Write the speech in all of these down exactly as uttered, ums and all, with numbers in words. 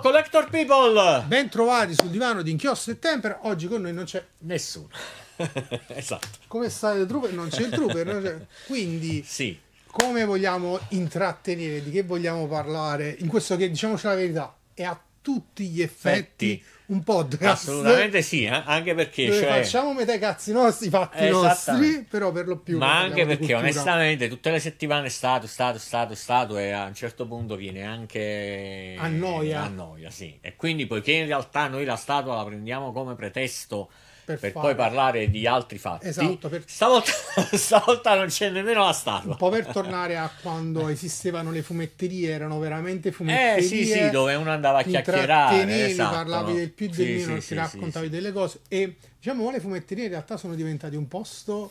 Collector People! Ben trovati sul divano di Inchiostro e Tempera. Oggi con noi non c'è nessuno. Esatto. Come sta il trooper? Non c'è il trooper. Non c'è... Quindi, sì. Come vogliamo intrattenere? Di che vogliamo parlare? In questo che, diciamoci la verità, è a tutti gli effetti... Fetti. Un podcast. Assolutamente sì, eh? Anche perché cioè... facciamo metà i cazzi nostri, i fatti nostri, però per lo più. Ma anche perché onestamente tutte le settimane stato, stato, stato, stato e a un certo punto viene anche a noia. A noia, sì. E quindi poiché in realtà noi la statua la prendiamo come pretesto per, per poi parlare di altri fatti. Esatto, per... stavolta, stavolta non c'è nemmeno la statua. Un po' per tornare a quando esistevano le fumetterie, erano veramente fumetterie. Eh sì, sì, dove uno andava a chiacchierare, esatto, parlavi no? del più del sì, meno, sì, si sì, raccontavi sì, delle cose e diciamo le fumetterie in realtà sono diventate un posto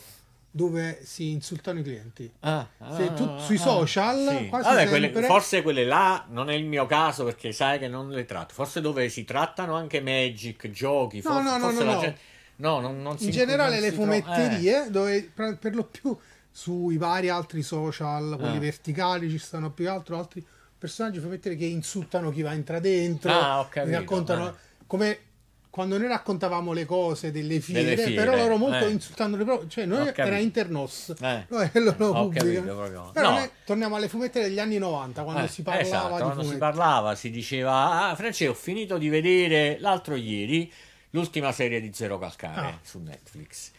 dove si insultano i clienti. Ah, Se tu, ah, sui social sì. quasi Vabbè, sempre... quelle, forse quelle là non è il mio caso perché sai che non le tratto, forse dove si trattano anche Magic, giochi, no, forse, no, no, forse no, la no. gente No, non, non si in generale le fumetterie eh. dove per lo più sui vari altri social, quelli eh. verticali, ci stanno più che altro altri personaggi fumetterie che insultano chi va entra dentro, ah, ho capito, raccontano eh. come quando noi raccontavamo le cose delle fiere, delle fiere però loro molto eh. insultando le proprie, cioè noi era internos eh. noi loro pubblico capito, però no. noi torniamo alle fumetterie degli anni novanta quando eh. si parlava esatto, di quando fumetti. si parlava si diceva ah Francesco ho finito di vedere l'altro ieri l'ultima serie di Zerocalcare ah. su Netflix.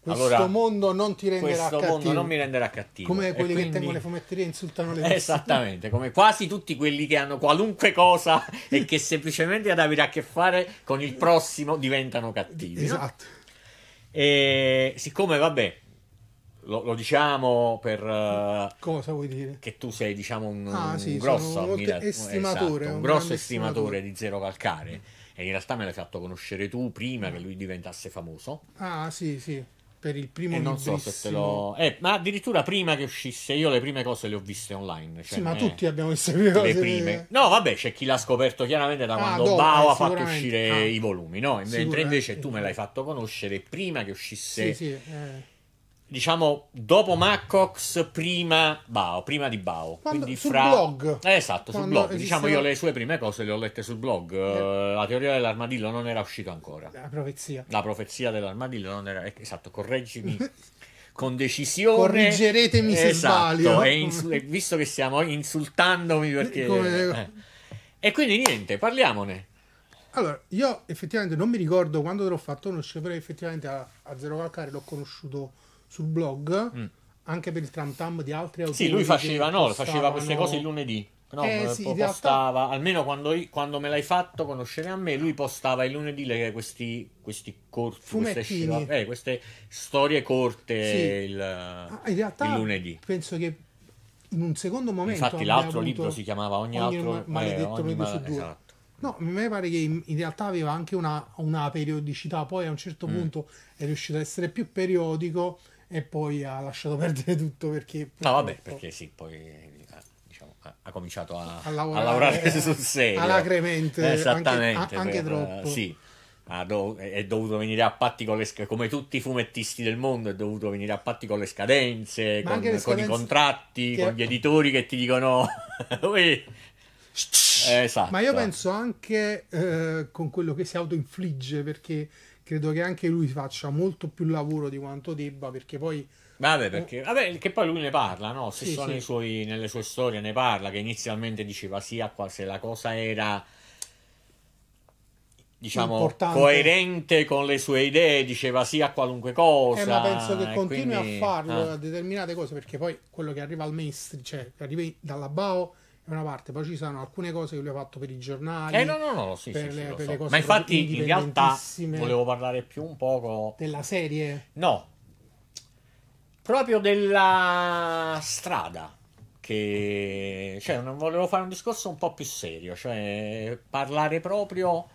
Questo allora, mondo non ti renderà questo cattivo. Mondo non mi renderà cattivo. Come quelli e quindi... che tengono le fumetterie insultano le persone. Esattamente, come quasi tutti quelli che hanno qualunque cosa e che semplicemente ad avere a che fare con il prossimo diventano cattivi. Esatto. No? E siccome vabbè, lo, lo diciamo per uh, cosa vuoi dire? Che tu sei diciamo un, ah, un sì, grosso ammira... estimatore, esatto, un grosso estimatore, estimatore di Zerocalcare. E in realtà me l'hai fatto conoscere tu prima che lui diventasse famoso. Ah, sì, sì, per il primo e non so se te lo... Eh, ma addirittura prima che uscisse, io le prime cose le ho viste online. Cioè, sì, ma tutti abbiamo visto le prime cose. Prime... No, vabbè, c'è chi l'ha scoperto chiaramente da ah, quando dopo, B A O eh, ha fatto uscire ah. i volumi, no? Mentre invece tu me l'hai fatto conoscere prima che uscisse... Sì, sì, eh. Diciamo dopo Maccox, prima B A O, prima di B A O. Quando, quindi sul fra... blog. Eh, esatto, sul blog. Esisteva... Diciamo io le sue prime cose le ho lette sul blog. Eh. La teoria dell'armadillo non era uscita ancora. La profezia. La profezia dell'armadillo non era... Esatto, correggimi con decisione. Correggeretemi esatto, se sbaglio. E insu... e visto che stiamo insultandomi perché... Come... Eh. E quindi niente, parliamone. Allora, io effettivamente non mi ricordo quando te l'ho fatto conoscere, però effettivamente a, a Zerocalcare l'ho conosciuto... sul blog mm. anche per il tram tam di altri autori. Sì, lui faceva, no, faceva queste cose il lunedì. No, eh, sì, postava, realtà... almeno quando, quando me l'hai fatto conoscere a me, lui postava il lunedì le, questi, questi corti, queste, eh, queste storie corte sì. il, ah, in realtà, il lunedì. Penso che in un secondo momento. Infatti, l'altro libro si chiamava Ogni, ogni altro maledetto eh, ogni libro ma... su due. Esatto. No, mi pare che in, in realtà aveva anche una, una periodicità, poi a un certo mm. punto è riuscito ad essere più periodico. E poi ha lasciato perdere tutto perché... No vabbè, perché sì, poi diciamo, ha, ha cominciato a, a lavorare, a lavorare sul serio. Alacremente, esattamente, anche, a, anche per, troppo. Sì, ha dov- è dovuto venire a patti con le sc- come tutti i fumettisti del mondo, è dovuto venire a patti con le scadenze, con, le scadenze con i contratti, che... con gli editori che ti dicono... esatto. Ma io penso anche eh, con quello che si autoinfligge, perché... credo che anche lui faccia molto più lavoro di quanto debba, perché poi vabbè perché vabbè, che poi lui ne parla, no? Se sì, sono sì. I suoi, nelle sue storie ne parla, che inizialmente diceva sì, se la cosa era diciamo importante, coerente con le sue idee, diceva sì a qualunque cosa, eh, ma penso che continui quindi... a farlo ah. a determinate cose, perché poi quello che arriva al mainstream, cioè che arriva dalla B A O una parte, poi ci sono alcune cose che lui ha fatto per i giornali, eh no no no sì, per sì, le, sì, per le cose, ma infatti in realtà volevo parlare più un poco della serie, no, proprio della strada che cioè non volevo fare un discorso un po' più serio, cioè parlare proprio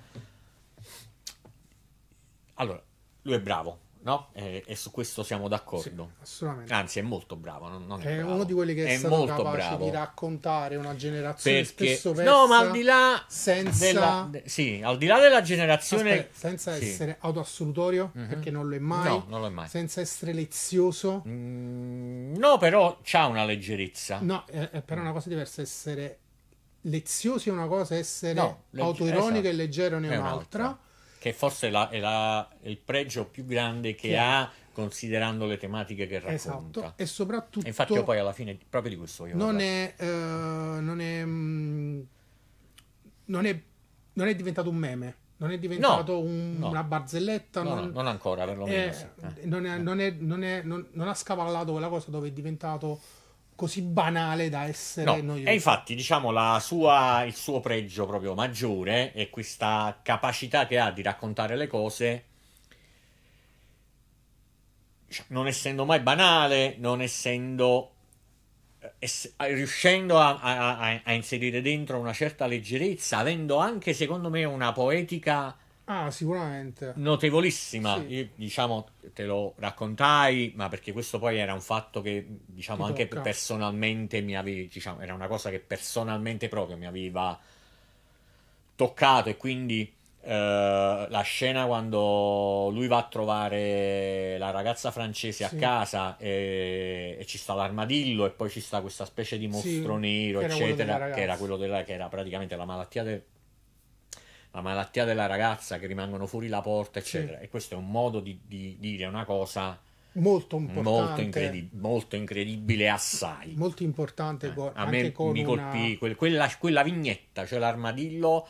allora lui è bravo, no? E, e su questo siamo d'accordo. Sì, assolutamente. Anzi, è molto bravo. Non, non è è bravo. Uno di quelli che è, è stato molto capace bravo. di raccontare una generazione perché... spesso persa. No, ma al di là senza... della de... sì, al di là della generazione. Aspetta, senza sì. essere autoassolutorio, mm-hmm. perché non lo è mai. No, non lo è mai. Senza essere lezioso. Mm, no, però c'ha una leggerezza. No, è, è però una cosa diversa essere leziosi è una cosa, essere no, legge- autoironica esatto. e leggero ne è un'altra. un'altra. Che forse la, è la, il pregio più grande che, che ha, considerando le tematiche che racconta. Esatto, e soprattutto... E infatti io poi alla fine proprio di questo voglio non è, uh, non è... Non è... Non è diventato un meme. Non è diventato no, un, no. una barzelletta. No, non, no, non ancora, perlomeno. Eh, sì. eh, non, è, eh. non, è, non, è, non, non ha scavallato quella cosa dove è diventato... così banale da essere no. E infatti diciamo la sua, il suo pregio proprio maggiore è questa capacità che ha di raccontare le cose non essendo mai banale, non essendo ess- riuscendo a, a, a inserire dentro una certa leggerezza, avendo anche secondo me una poetica ah, sicuramente notevolissima. Sì. Io, diciamo, te lo raccontai, ma perché questo poi era un fatto che, diciamo, ti anche tocca. personalmente mi aveva, diciamo, era una cosa che personalmente proprio mi aveva toccato. E quindi eh, la scena quando lui va a trovare la ragazza francese a sì. casa e, e ci sta l'armadillo e poi ci sta questa specie di mostro sì, nero, che eccetera, era che era quello della, che era praticamente la malattia del la malattia della ragazza, che rimangono fuori la porta eccetera sì. E questo è un modo di, di dire una cosa molto importante, molto, incredib- molto incredibile assai molto importante eh, con, a anche me con mi colpì una... quel, quella, quella vignetta, cioè l'armadillo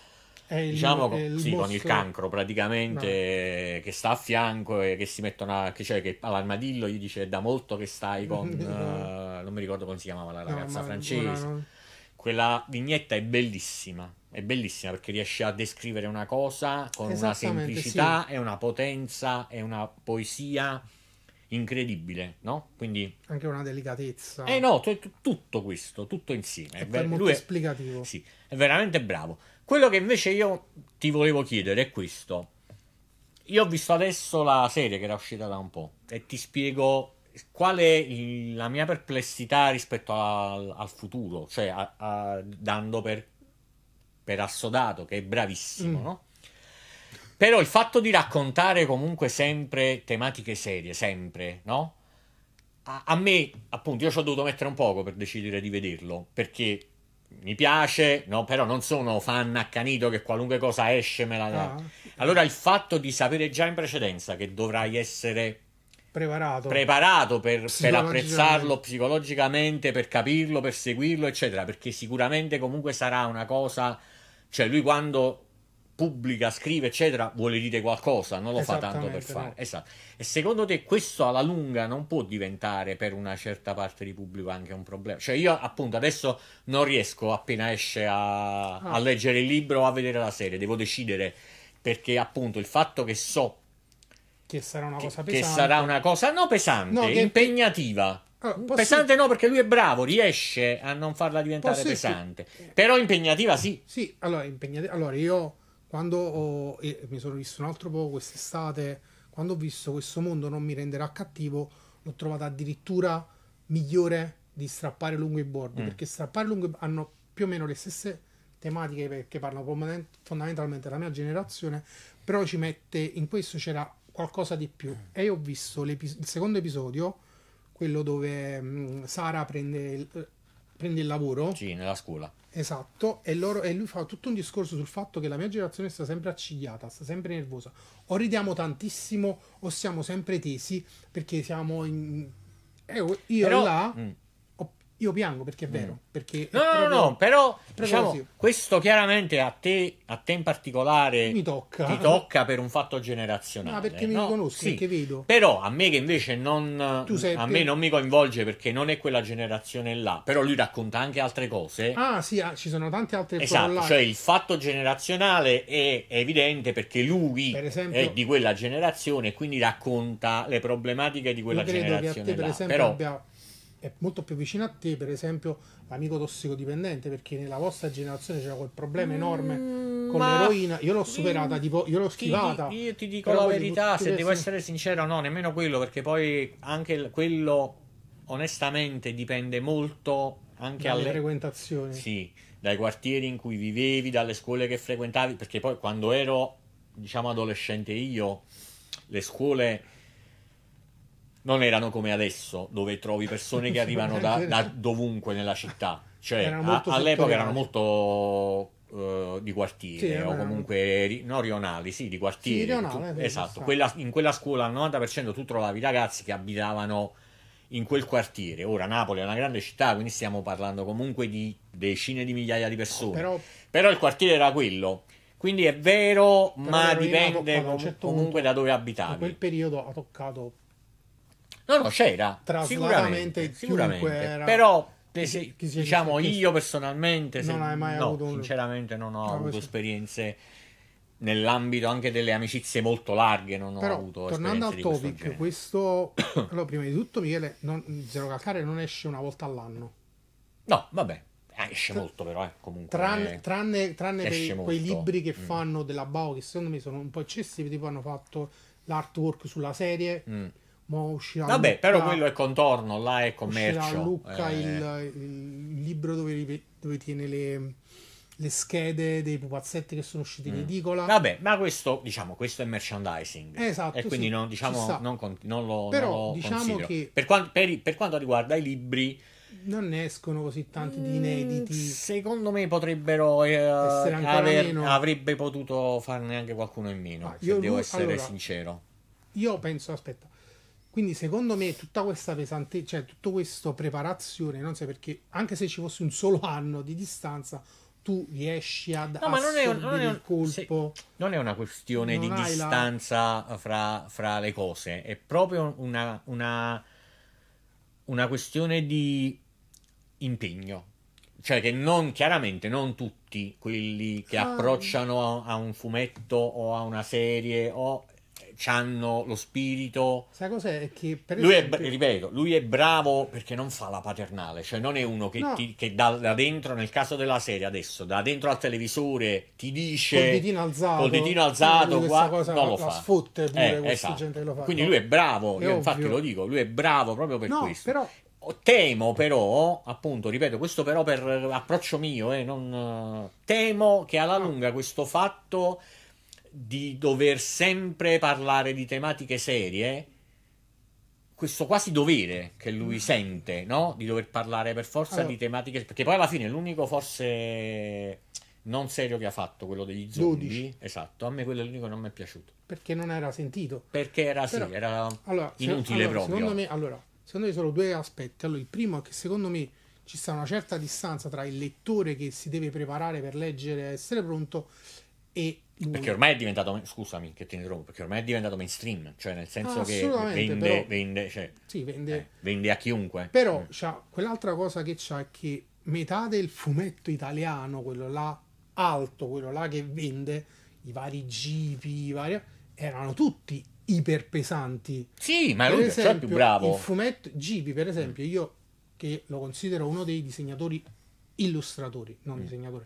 il, diciamo il sì, mostro... con il cancro praticamente no. che sta a fianco e che si mettono a, che, cioè, che all'armadillo gli dice da molto che stai con uh, non mi ricordo come si chiamava la ragazza no, francese no. Quella vignetta è bellissima. È bellissima perché riesce a descrivere una cosa con una semplicità sì. e una potenza e una poesia incredibile, no? Quindi anche una delicatezza. Eh no, t- t- tutto questo, tutto insieme. È, è ver- molto lui è, esplicativo. Sì, è veramente bravo. Quello che invece io ti volevo chiedere è questo. Io ho visto adesso la serie che era uscita da un po' e ti spiego qual è il, la mia perplessità rispetto al, al futuro, cioè a, a, dando per per assodato che è bravissimo, mm. no? Però il fatto di raccontare comunque sempre tematiche serie, sempre, no? A, a me, appunto, io ci ho dovuto mettere un poco per decidere di vederlo, perché mi piace, no? Però non sono fan accanito che qualunque cosa esce me la... Ah. Allora il fatto di sapere già in precedenza che dovrai essere... Preparato. Preparato per, per apprezzarlo psicologicamente, per capirlo, per seguirlo, eccetera, perché sicuramente comunque sarà una cosa... Cioè lui quando pubblica, scrive eccetera vuole dire qualcosa, non lo fa tanto per fare. No. Esatto. E secondo te questo alla lunga non può diventare per una certa parte di pubblico anche un problema? Cioè io appunto adesso non riesco appena esce a, ah. a leggere il libro o a vedere la serie, devo decidere, perché appunto il fatto che so che sarà una che, cosa pesante che sarà una cosa no pesante, no, che... impegnativa. Allora, pesante sì. no, perché lui è bravo, riesce a non farla diventare sì, pesante sì. Però impegnativa sì sì allora impegnativa allora io quando ho, eh, mi sono visto un altro po' quest'estate, quando ho visto Questo mondo non mi renderà cattivo, l'ho trovata addirittura migliore di Strappare lungo i bordi mm. perché Strappare lungo i bordi hanno più o meno le stesse tematiche, perché parlano fondamentalmente della mia generazione, però ci mette, in questo c'era qualcosa di più. E io ho visto il secondo episodio, quello dove mh, Sara prende il, prende il lavoro. Sì, nella scuola. Esatto, e, loro, e lui fa tutto un discorso sul fatto che la mia generazione sta sempre accigliata, sta sempre nervosa. O ridiamo tantissimo o siamo sempre tesi, perché siamo in... Eh, io però... là... Mm. Io piango perché è vero. Mm. Perché no, è proprio, no, no, però diciamo, questo chiaramente a te, a te in particolare mi tocca. Ti tocca per un fatto generazionale. Ma no, perché mi no? riconosco, sì. perché vedo. Però a me che invece non sei, a me non mi coinvolge perché non è quella generazione là. Però lui racconta anche altre cose. Ah, sì, ah, ci sono tante altre cose. Esatto, cioè il fatto generazionale è evidente perché lui per esempio, è di quella generazione e quindi racconta le problematiche di quella generazione là. Però è molto più vicino a te, per esempio, l'amico tossicodipendente, perché nella vostra generazione c'era quel problema enorme mm, con l'eroina. Io l'ho superata, mm, tipo, io l'ho schivata. Ti, io ti dico la verità, se devo essere sincero, no, nemmeno quello, perché poi anche quello, onestamente, dipende molto anche dalle alle frequentazioni. Sì, dai quartieri in cui vivevi, dalle scuole che frequentavi, perché poi quando ero, diciamo, adolescente io, le scuole non erano come adesso, dove trovi persone che arrivano da, da dovunque nella città. Cioè, erano a, all'epoca erano molto uh, di quartiere, sì, o comunque ri, no, rionali, sì, di quartiere. Sì, rionale, tu, esatto, quella, in quella scuola al novanta per cento tu trovavi ragazzi che abitavano in quel quartiere. Ora Napoli è una grande città, quindi stiamo parlando comunque di decine di migliaia di persone. Però, però il quartiere era quello. Quindi è vero, ma dipende com- certo comunque da dove abitavi. In quel periodo ha toccato... No, no, c'era, sicuramente, sicuramente. Era... Però, se, chi, chi diciamo, chi... io personalmente, se, non hai mai no, avuto... sinceramente non ho no, avuto questo... esperienze nell'ambito anche delle amicizie molto larghe, non però, ho avuto tornando al topic, questo... questo... allora, prima di tutto, Michele, non... Zerocalcare non esce una volta all'anno. No, vabbè. Esce molto però, eh, comunque. Tranne, tranne, tranne per molto. Quei libri che fanno mm. della B A O, che secondo me sono un po' eccessivi, tipo hanno fatto l'artwork sulla serie, mm. ma uscirà Vabbè, Lucca, però quello è contorno, là è commercio. Uscirà a Lucca eh. il, il libro dove, dove tiene le, le schede dei pupazzetti che sono usciti mm. in edicola. Vabbè, ma questo, diciamo, questo è merchandising. Esatto, e quindi sì, non, diciamo, non, con, non lo, però, non lo diciamo considero. Che... Per, quanto, per, per quanto riguarda i libri, non ne escono così tanti di inediti. Secondo me potrebbero eh, aver, meno. Avrebbe potuto farne anche qualcuno in meno, ah, se io, devo essere allora, sincero. Io penso, aspetta. Quindi secondo me tutta questa pesante, cioè tutto questo preparazione, non so perché, anche se ci fosse un solo anno di distanza, tu riesci ad no, assorbire ma non è, non è un, il colpo. Se, non è una questione non di distanza la... fra, fra le cose, è proprio una, una una questione di impegno, cioè che non chiaramente non tutti quelli che ah. approcciano a, a un fumetto o a una serie o hanno lo spirito. Sai cos'è? Che per lui esempio... è, ripeto, lui è bravo perché non fa la paternale, cioè non è uno che, no. ti, che da, da dentro, nel caso della serie adesso, da dentro al televisore ti dice col ditino alzato, col ditino alzato qua, cosa non la, lo fa. La sfotte pure eh, esatto. gente che lo fa. Quindi no? Lui è bravo, è io infatti lo dico, lui è bravo proprio per no, questo. Però... Temo però, appunto, ripeto, questo però per approccio mio, eh, non... temo che alla lunga questo fatto di dover sempre parlare di tematiche serie, questo quasi dovere che lui sente, no? Di dover parlare per forza allora. Di tematiche, perché poi alla fine l'unico forse non serio che ha fatto, quello degli zombie, dodici. Esatto, a me quello è l'unico che non mi è piaciuto. Perché non era sentito. Perché era, però, sì, era allora, inutile allora, proprio. Secondo me, allora, secondo me sono due aspetti. Allora, il primo è che secondo me ci sta una certa distanza tra il lettore che si deve preparare per leggere, essere pronto, e lui. Perché ormai è diventato, scusami che ti interrompo, perché ormai è diventato mainstream, cioè nel senso ah, che vende, però, vende, cioè, sì, vende. Eh, vende a chiunque. Però mm. c'ha quell'altra cosa che c'ha, che metà del fumetto italiano, quello là alto, quello là che vende, i vari Gipi, i vari, erano tutti iperpesanti. Sì, ma per lui esempio, è più bravo. Il fumetto Gipi, per esempio, mm. io che lo considero uno dei disegnatori illustratori, non mm. disegnatore,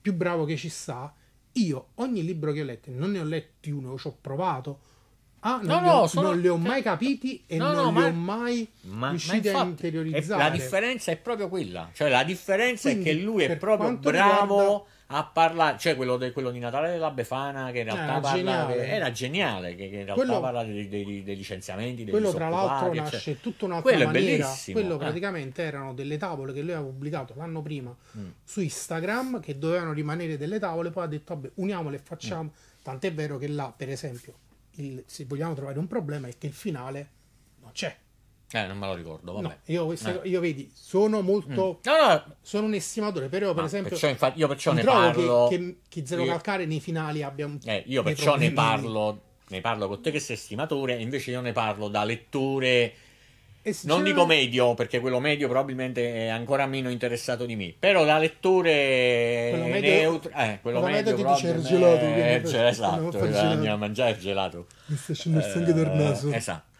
più bravo che ci sta. Io ogni libro che ho letto, non ne ho letti uno, ci ho provato, ah, non, no, li ho, no, sono... non li ho mai capiti e no, non no, li ma... ho mai ma, riusciti ma a interiorizzare. È, la differenza è proprio quella, cioè la differenza quindi, è che lui è proprio bravo riguarda... a parlare, cioè quello, de, quello di Natale della Befana che in realtà era parla, geniale, era geniale che, che in realtà quello... parla dei, dei, dei licenziamenti, dei quello tra l'altro cioè... nasce tutta un'altra quello maniera, bellissimo. Quello eh. praticamente erano delle tavole che lui aveva pubblicato l'anno prima mm. su Instagram, che dovevano rimanere delle tavole, poi ha detto vabbè uniamole e facciamo, mm. tant'è vero che là per esempio il, se vogliamo trovare un problema è che il finale non c'è. Eh, non me lo ricordo, vabbè. No, io, questo, eh. io vedi, sono molto... Mm. No, no. Sono un estimatore, però per no, esempio... Perciò infa- io perciò ne parlo... Che, che, che Zerocalcare io... nei finali abbia un... Eh, io perciò ne parlo, ne parlo con te che sei estimatore, invece io ne parlo da lettore... Non dico medio, perché quello medio probabilmente è ancora meno interessato di me, però da lettore quello medio, neutro, eh, quello medio che dice il gelato, eh, cioè, esatto, andiamo a mangiare il gelato. Mi sta scendendo il sangue dal naso. Esatto.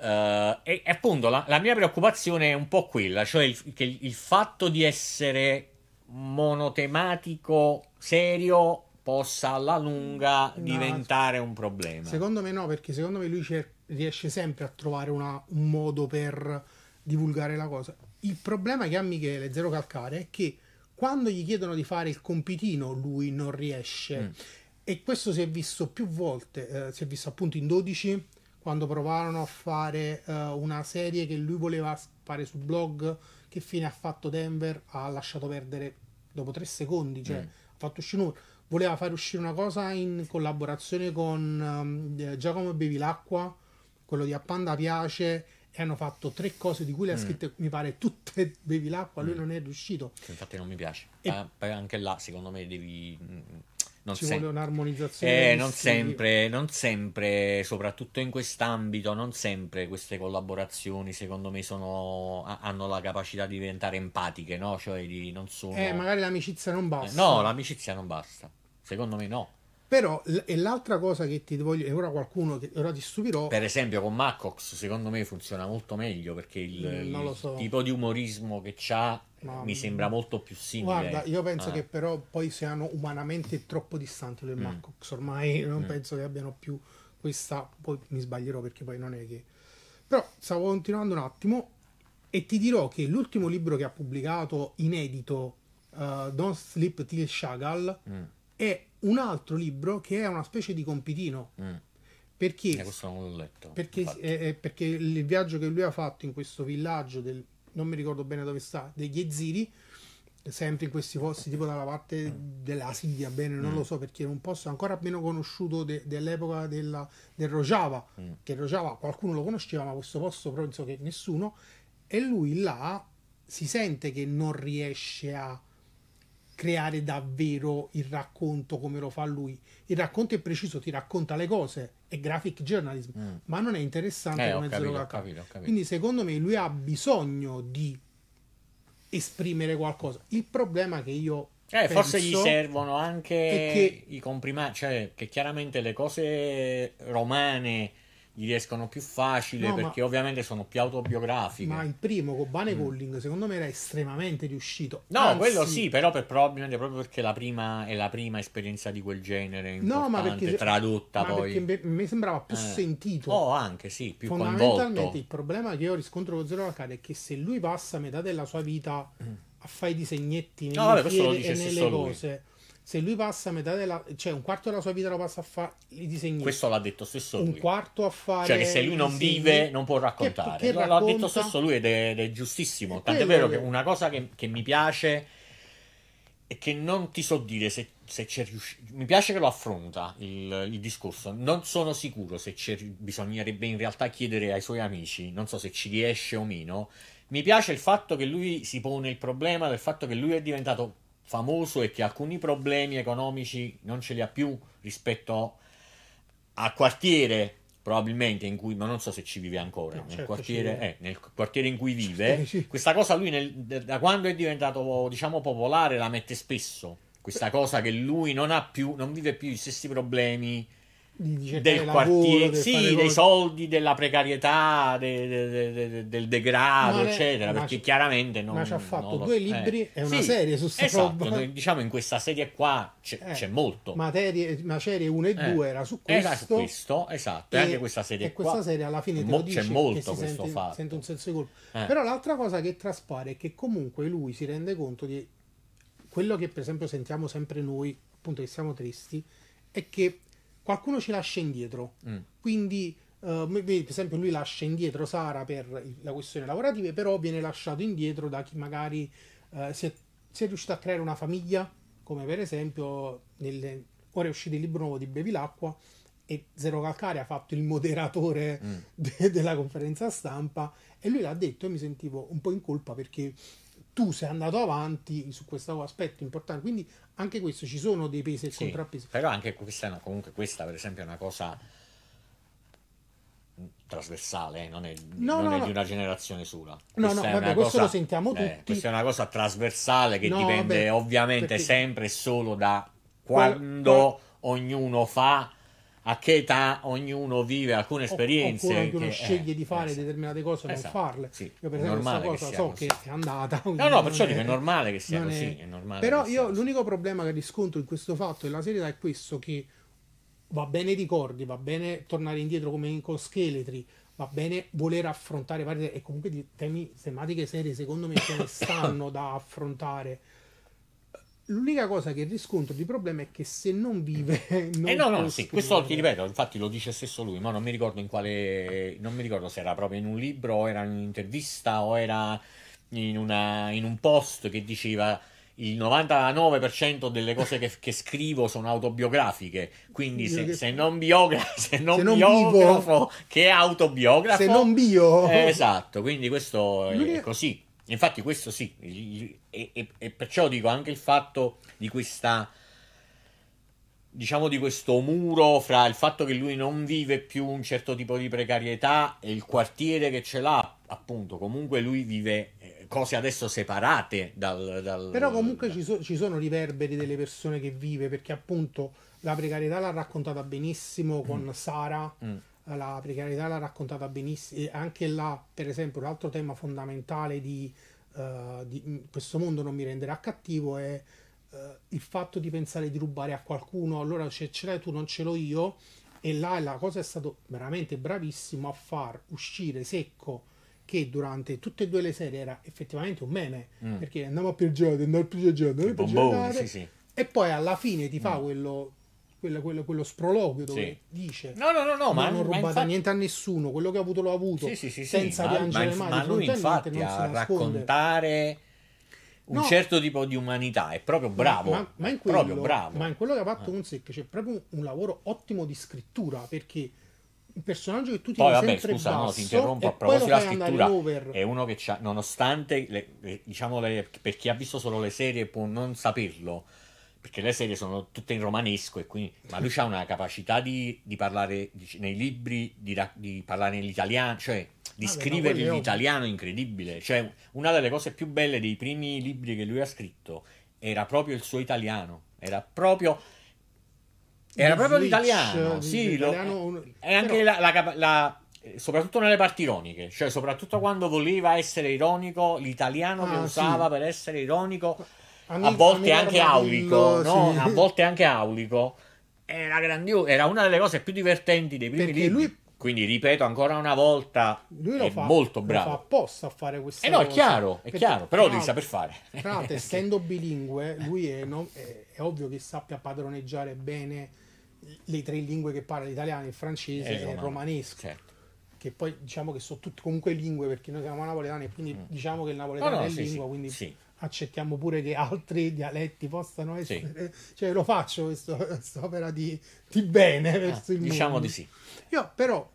Uh, e appunto la, la mia preoccupazione è un po' quella, cioè il, che il fatto di essere monotematico serio possa alla lunga no, diventare un problema. Secondo me no, perché secondo me lui cer- riesce sempre a trovare una, un modo per divulgare la cosa. Il problema che ha Michele Zerocalcare è che quando gli chiedono di fare il compitino lui non riesce mm. e questo si è visto più volte, eh, si è visto appunto in dodici quando provarono a fare uh, una serie che lui voleva fare su blog, che fine ha fatto Denver? Ha lasciato perdere dopo tre secondi, cioè mm. ha fatto uscire nulla. Voleva fare uscire una cosa in collaborazione con um, Giacomo Bevilacqua, quello di A Panda Piace, e hanno fatto tre cose di cui le ha scritte, mm. mi pare, tutte Bevilacqua, mm. lui non è riuscito. Che infatti non mi piace. E... eh, anche là, secondo me, devi... Non ci sempre. Vuole un'armonizzazione. Eh, non sempre, non sempre, soprattutto in quest'ambito, non sempre queste collaborazioni, secondo me, sono, hanno la capacità di diventare empatiche, no? Cioè, di, non sono... Eh, magari l'amicizia non basta. Eh, no, l'amicizia non basta. Secondo me no. Però, e l'altra cosa che ti voglio... E ora qualcuno, che ora ti stupirò... Per esempio con Maccox, secondo me, funziona molto meglio, perché il, non lo so. il tipo di umorismo che c'ha... Ma, mi sembra molto più simile. Guarda, io penso ah. che però poi siano umanamente troppo distanti lui e mm. Maccox. Ormai non mm. penso che abbiano più questa... Poi mi sbaglierò, perché poi non è che... Però stavo continuando un attimo e ti dirò che l'ultimo libro che ha pubblicato inedito, uh, Don't Sleep Till Chagall, mm. è un altro libro che è una specie di compitino. Mm. Perché... Eh, questo non l'ho letto. Perché, eh, perché il viaggio che lui ha fatto in questo villaggio del... non mi ricordo bene dove sta, degli Eziri, sempre in questi posti tipo dalla parte della Siria, bene, non mm. lo so, perché è un posto ancora meno conosciuto de, dell'epoca della, del Rojava, mm. che Rojava qualcuno lo conosceva, ma questo posto penso che nessuno, e lui là si sente che non riesce a creare davvero il racconto come lo fa lui. Il racconto è preciso, ti racconta le cose, è graphic journalism, mm. ma non è interessante eh, come Zerocalcare. Quindi secondo me lui ha bisogno di esprimere qualcosa. Il problema che io eh, penso forse gli servono anche che... i comprimari, cioè che chiaramente le cose romane gli riescono più facile, no, perché ma... ovviamente sono più autobiografiche. Ma il primo con Bane mm. Colling secondo me era estremamente riuscito. No, anzi... quello sì, però per, probabilmente proprio perché la prima è la prima esperienza di quel genere importante, no, ma perché, tradotta ma poi. Perché mi sembrava più eh. sentito. Oh, anche sì, più fondamentalmente coinvolto. Il problema che io riscontro con Zerocalcare è che se lui passa metà della sua vita mm. a fare i disegnetti nelle, no, vabbè, fiere, e nelle cose... Lui. Se lui passa metà della... cioè un quarto della sua vita lo passa a fare i disegni. Questo l'ha detto stesso lui. Un quarto a fare... Cioè che se lui non vive non può raccontare. Che, che racconta... L'ha detto stesso lui ed è, ed è giustissimo. Tant'è vero che una cosa che, che mi piace e che non ti so dire se, se c'è riuscito... Mi piace che lo affronta il, il discorso. Non sono sicuro se c'è... Bisognerebbe in realtà chiedere ai suoi amici. Non so se ci riesce o meno. Mi piace il fatto che lui si pone il problema del fatto che lui è diventato... famoso è che alcuni problemi economici non ce li ha più rispetto a quartiere probabilmente in cui, ma non so se ci vive ancora, no, nel, certo quartiere, eh, nel quartiere in cui vive, certo, questa cosa lui nel, da quando è diventato diciamo popolare la mette spesso, questa cosa che lui non ha più, non vive più gli stessi problemi del, del quartiere, lavoro, sì, dei cose. Soldi, della precarietà, de, de, de, de, del degrado, ma eccetera, ma perché chiaramente non... Ma ci ha fatto lo, due libri eh. e una sì, serie su sta esatto, roba. Diciamo in questa serie qua c'è, eh, c'è molto. Materie, materie uno e due eh. era su questo. Era su questo, esatto, e anche questa serie e qua. E questa serie alla fine te Mo, lo dice c'è molto questo sente, fatto. Sente un senso di colpa. Eh. Però l'altra cosa che traspare è che comunque lui si rende conto di quello che per esempio sentiamo sempre noi, appunto che siamo tristi, è che qualcuno ci lascia indietro, mm. quindi uh, per esempio lui lascia indietro Sara per la questione lavorativa, però viene lasciato indietro da chi magari uh, si, è, si è riuscito a creare una famiglia, come per esempio nelle... ora è uscito il libro nuovo di Bevilacqua e Zerocalcare ha fatto il moderatore mm. de- della conferenza stampa e lui l'ha detto e mi sentivo un po' in colpa perché tu sei andato avanti su questo aspetto importante, quindi anche questo ci sono dei pesi e sì, contrappesi. Però anche questa è una, comunque questa per esempio è una cosa trasversale, eh? non è, no, non no, è no. di una generazione sola. No, no, vabbè, questo cosa, lo sentiamo tutti. Eh, questa è una cosa trasversale che no, dipende vabbè, ovviamente perché... sempre e solo da quando qual... ognuno fa, a che età ognuno vive alcune esperienze. O, oppure che uno sceglie eh, di fare esatto, determinate cose e esatto, non farle. Sì, io per esempio questa cosa so così, che è andata. No, no, perciò è, è normale che sia così. È... È normale però io sia l'unico così, problema che riscontro in questo fatto della serietà è questo, che va bene i ricordi, va bene tornare indietro come con scheletri, va bene voler affrontare varie e comunque di temi, tematiche serie secondo me ce ne stanno da affrontare. L'unica cosa che riscontro di problema è che se non vive non eh no no sì, questo ti ripeto, infatti lo dice stesso lui, ma non mi ricordo in quale, non mi ricordo se era proprio in un libro o era in un'intervista o era in, una, in un post che diceva il novantanove per cento delle cose che, che scrivo sono autobiografiche, quindi se, se non biogra- se non, se non biografo vivo, che autobiografo, se non bio eh, esatto, quindi questo è, è così. Infatti questo sì, e, e, e perciò dico anche il fatto di questa, diciamo, di questo muro fra il fatto che lui non vive più un certo tipo di precarietà e il quartiere che ce l'ha, appunto, comunque lui vive cose adesso separate dal... dal però comunque dal... Ci, so, ci sono riverberi delle persone che vive, perché appunto la precarietà l'ha raccontata benissimo con mm. Sara, mm. la precarietà l'ha raccontata benissimo, e anche là, per esempio, un altro tema fondamentale di, uh, di Questo mondo non mi renderà cattivo è uh, il fatto di pensare di rubare a qualcuno, allora ce, ce l'hai tu, non ce l'ho io, e là la cosa è stato veramente bravissimo a far uscire secco che durante tutte e due le serie era effettivamente un meme, mm. perché andiamo a peggiorare, andiamo a peggiorare, andiamo a peggiorare, sì, sì. E poi alla fine ti fa mm. quello... Quello, quello, quello sproloquio dove sì. dice no no no, no ma non ho rubato infatti... niente a nessuno, quello che ho avuto l'ho avuto, sì, sì, sì, senza sì, piangere ma, mai ma lui infatti non a raccontare un no, certo tipo di umanità è proprio bravo, ma, ma, in quello, proprio bravo. Ma in quello che ha fatto Hunzic ah. c'è proprio un, un lavoro ottimo di scrittura, perché un personaggio che tu ti poi vabbè sempre scusa basso, no ti interrompo a proposito della scrittura over. È uno che c'ha, nonostante le, le, diciamo le, per chi ha visto solo le serie può non saperlo, perché le serie sono tutte in romanesco e quindi, ma lui ha una capacità di, di parlare di, nei libri di, di parlare nell'italiano, cioè di ah, scrivere l'italiano incredibile, cioè una delle cose più belle dei primi libri che lui ha scritto era proprio il suo italiano, era proprio era il proprio glitch, l'italiano sì l'italiano, lo, è anche però... la, la, la soprattutto nelle parti ironiche, cioè soprattutto quando voleva essere ironico, l'italiano ah, che usava sì. per essere ironico A volte, anche aulico, no? sì. a volte anche aulico, era grandio- era una delle cose più divertenti dei primi Perché libri. Lui... Quindi ripeto ancora una volta, lui lo è fa, molto bravo. Lo fa apposta a fare questa eh no, cosa. È chiaro, è Perché, chiaro, però devi saper fare. Tra l'altro, essendo bilingue, lui è, no, è, è ovvio che sappia padroneggiare bene le tre lingue che parla: l'italiano, il francese e il romanesco. Certo. Che poi diciamo che sono tutte comunque lingue, perché noi siamo napoletani e quindi mm. diciamo che il napoletano no, no, è sì, lingua, sì, quindi sì. accettiamo pure che altri dialetti possano essere, sì. cioè lo faccio questo, quest'opera di, di bene ah, verso il diciamo mondo. Diciamo di sì. Io però,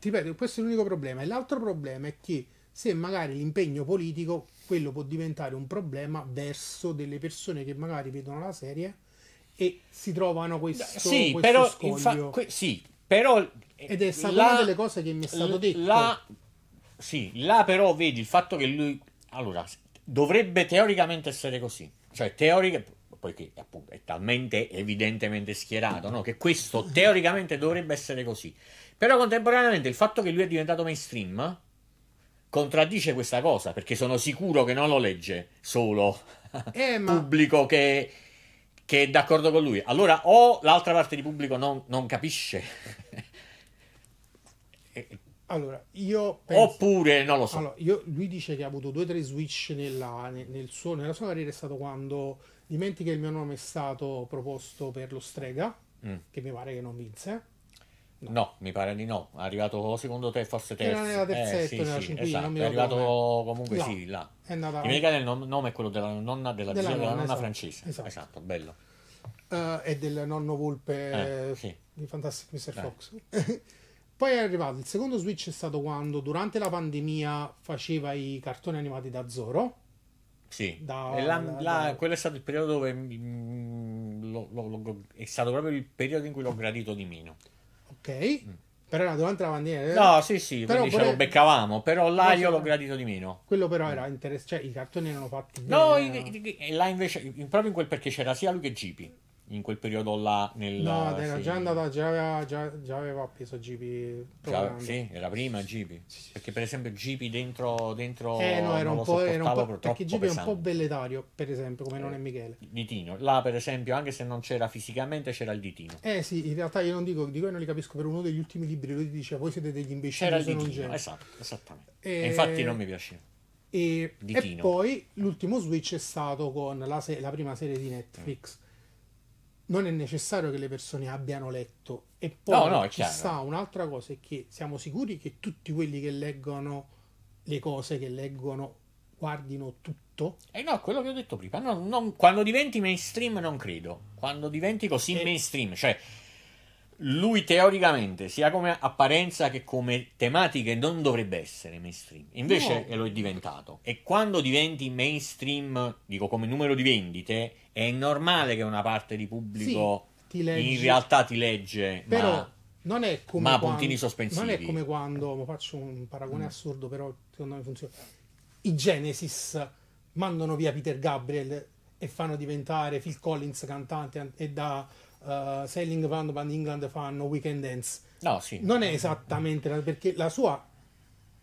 ti ripeto, questo è l'unico problema, e l'altro problema è che se magari l'impegno politico, quello può diventare un problema verso delle persone che magari vedono la serie e si trovano questo, sì, questo però, scoglio. Infa- que- sì, però... Ed è stata la, una delle cose che mi è stato detto. La, sì, là però vedi il fatto che lui... Allora, dovrebbe teoricamente essere così. Cioè, teorica... Poiché appunto è talmente evidentemente schierato, no? Che questo teoricamente dovrebbe essere così. Però contemporaneamente il fatto che lui è diventato mainstream contraddice questa cosa, perché sono sicuro che non lo legge solo eh, ma... pubblico che... che è d'accordo con lui. Allora o l'altra parte di pubblico non, non capisce allora io penso... oppure non lo so. Allora, io, lui dice che ha avuto due o tre switch nella, nel, nel suo, nella sua carriera. È stato quando Dimentica il mio nome è stato proposto per lo Strega mm. che mi pare che non vinse no, no mi pare di no, è arrivato secondo te forse terzo, era nella terzetta eh, sì, nella sì, cinquina esatto. non è arrivato come... comunque là. sì là è andata... Dimentica il nome è quello della nonna della, della nonna, nonna esatto. francese esatto, esatto bello uh, e del nonno volpe eh, sì. di Fantastic mister Eh. Fox Poi è arrivato il secondo switch, è stato quando durante la pandemia faceva i cartoni animati da Zoro. Sì, da, e la, da, la, da... quello è stato il periodo dove mh, lo, lo, lo, è stato proprio il periodo in cui l'ho gradito di meno. Ok, mm. però era durante la pandemia. No, sì, sì, però quindi vorrei... ce lo beccavamo, però là io l'ho gradito di meno. Quello però mm. era interessante, cioè i cartoni erano fatti bene. No, i, i, là invece, proprio in quel perché c'era sia lui che Gipi. In quel periodo là nel, no era sì. già andata già aveva, già, già aveva appeso Gipi sì era prima Gipi perché per esempio Gipi dentro dentro eh no era un po', era un po' perché Gipi è un po' belletario per esempio come eh, non è Michele ditino là per esempio anche se non c'era fisicamente c'era il ditino eh sì in realtà io non dico di quello non li capisco per uno degli ultimi libri lui dice voi siete degli imbecilli era il ditino esatto esattamente e... E infatti non mi piaceva E, e poi l'ultimo switch è stato con la, se- la prima serie di Netflix. Mm. Non è necessario che le persone abbiano letto. E poi no, no, ci sta un'altra cosa, è che siamo sicuri che tutti quelli che leggono le cose che leggono guardino tutto. E eh no, quello che ho detto prima, no, non, quando diventi mainstream non credo. Quando diventi così e... mainstream, cioè lui teoricamente sia come apparenza che come tematiche non dovrebbe essere mainstream, invece no, lo è diventato. E quando diventi mainstream, dico come numero di vendite, è normale che una parte di pubblico sì, ti legge, in realtà ti legge, però ma, non è come ma quando, puntini sospensivi. Non è come quando, faccio un paragone mm. assurdo, però secondo me funziona. I Genesis mandano via Peter Gabriel e fanno diventare Phil Collins cantante, e da Uh, Selling Van Van England fanno Weekend Dance. No, sì. Non è esattamente la, perché la sua,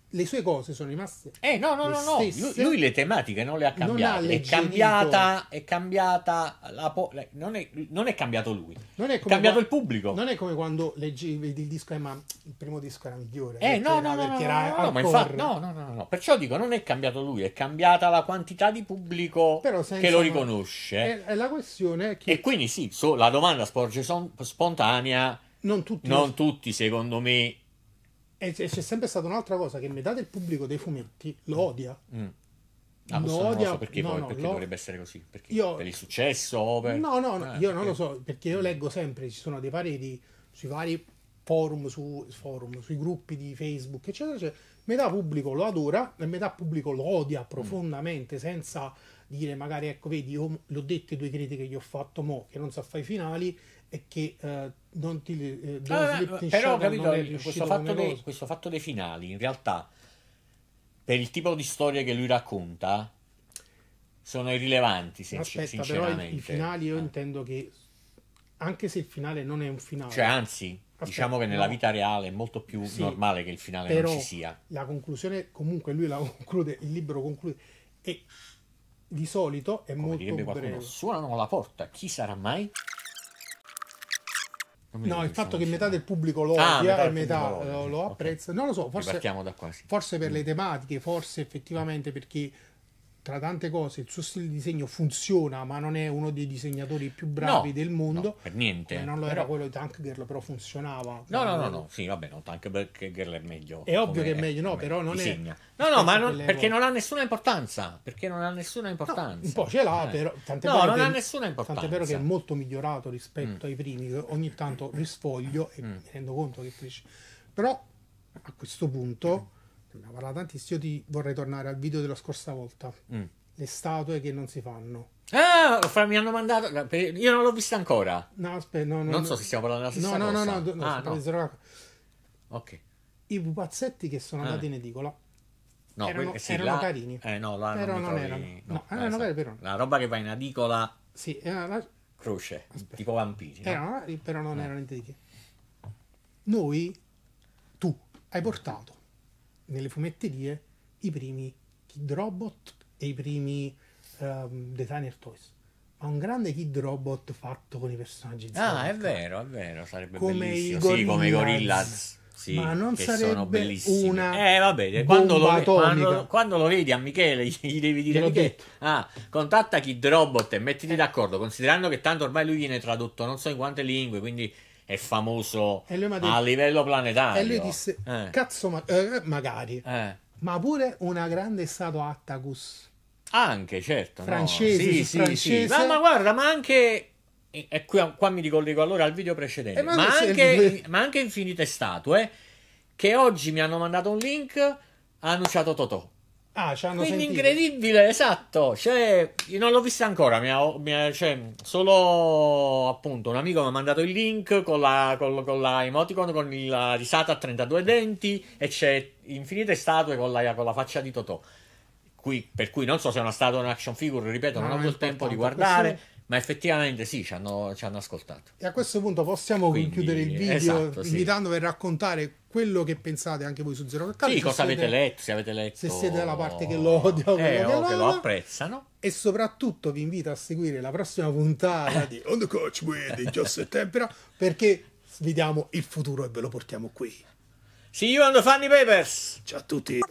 le sue cose sono rimaste. Eh no no no no. Lui, lui le tematiche non le ha cambiate. Ha è cambiata è cambiata la po- non, è, non è cambiato lui. Non è, è cambiato qua- il pubblico. Non è come quando leggevi il disco, eh, ma il primo disco era migliore. Eh no no no no no no. Perciò dico, non è cambiato lui, è cambiata la quantità di pubblico che lo riconosce. È, è la questione è che... E quindi sì, so, la domanda sporge son, spontanea. Non tutti. Non lo... tutti secondo me. E c'è sempre stata un'altra cosa, che metà del pubblico dei fumetti lo odia. Mm. Ah, lo odia, non lo so perché, no, poi, no, perché lo... dovrebbe essere così? Perché io... per il successo? Per... No, no, no, ah, io perché... non lo so, perché io leggo sempre, ci sono dei pareri sui vari forum, su forum, sui gruppi di Facebook, eccetera, eccetera. Metà pubblico lo adora e metà pubblico lo odia profondamente, mm. senza dire magari, ecco, vedi, io l'ho detto, due critiche che ho fatto mo, che non so fare i finali, e che uh, non ti eh, ah, però capito, questo fatto, dei, questo fatto dei finali in realtà per il tipo di storie che lui racconta sono irrilevanti, sin- Aspetta, sinceramente però i, i finali io eh. intendo che anche se il finale non è un finale, cioè anzi Aspetta, diciamo che nella no. vita reale è molto più sì, normale che il finale non ci sia, la conclusione comunque lui la conclude, il libro conclude, e di solito è Come molto breve. Qualcuno, suonano la porta, chi sarà mai? No, il fatto che metà del pubblico lo ah, odia e metà lo, lo, lo apprezza, okay. non lo so, forse, da qua, sì. forse per mm. le tematiche, forse effettivamente perché tra tante cose il suo stile di disegno funziona, ma non è uno dei disegnatori più bravi no, del mondo. No, per niente. Come non lo però... era quello di Tank Girl, però funzionava. No, no, no, no, sì, vabbè, no, Tank Girl è meglio. È ovvio che è meglio, no, però non disegna. è... No, no, ma non, perché non ha nessuna importanza, perché non ha nessuna importanza. No, un po' ce l'ha, eh. però... Tant'è no, non che, ha nessuna importanza. Tant'è vero che è molto migliorato rispetto mm. ai primi, che ogni tanto risfoglio e mm. mi rendo conto che cresce. Però, a questo punto... Mm. abbiamo parlato tantissimo. Io ti vorrei tornare al video della scorsa volta, mm. le statue che non si fanno. Ah, fra, mi hanno mandato, io non l'ho vista ancora. No, aspetta, no, no, non no. so se stiamo parlando della stessa no, cosa. No, no, no, ah, no. no. Ok. I pupazzetti che sono andati ah. in edicola no, erano, que- sì, erano là, carini. Eh, no, là però non, non erano. No, no, erano esatto. cari, però. La roba che va in edicola. Sì, era la... croce, aspetta. Tipo vampiri. No? Erano, però non no. erano in edicola. Noi, tu, hai portato nelle fumetterie i primi Kidrobot e i primi um, designer toys, ma un grande Kidrobot fatto con i personaggi ah è vero è vero sarebbe come bellissimo i sì, come i Gorillaz sì, ma non che sarebbe sono bellissimi. Una eh vabbè quando lo, quando, quando lo vedi a Michele gli devi dire Michele, ah, contatta Kidrobot e mettiti eh. d'accordo, considerando che tanto ormai lui viene tradotto non so in quante lingue, quindi è famoso detto, a livello planetario. E lui disse eh. cazzo ma- eh, magari eh. ma pure una grande statua Attacus anche certo francese no. sì, sì, francese sì. Ma, ma guarda, ma anche e, e qua, qua mi ricollego allora al video precedente, eh, ma, ma, anche, ma anche infinite statue che oggi mi hanno mandato un link, ha annunciato Totò. Ah, ci hanno quindi sentito. Incredibile, esatto, cioè, io non l'ho vista ancora, mi ha, mi ha, cioè, solo appunto un amico mi ha mandato il link con la, con, con la emoticon con la risata a trentadue denti e c'è infinite statue con la, con la faccia di Totò, qui, per cui non so se è una statua o un action figure, ripeto, no, non ho avuto il tempo di guardare, questo... ma effettivamente sì, ci hanno, ci hanno ascoltato. E a questo punto possiamo quindi chiudere il video, esatto, invitandovi sì. a raccontare quello che pensate anche voi su Zerocalcare. Sì, cosa avete letto, se avete letto. Se siete dalla parte che lo odia o eh, che, o che lo apprezzano. E soprattutto vi invito a seguire la prossima puntata di On The Couch with Inchiostro e Tempera, perché vediamo il futuro e ve lo portiamo qui. See you on the Funny Papers! Ciao a tutti!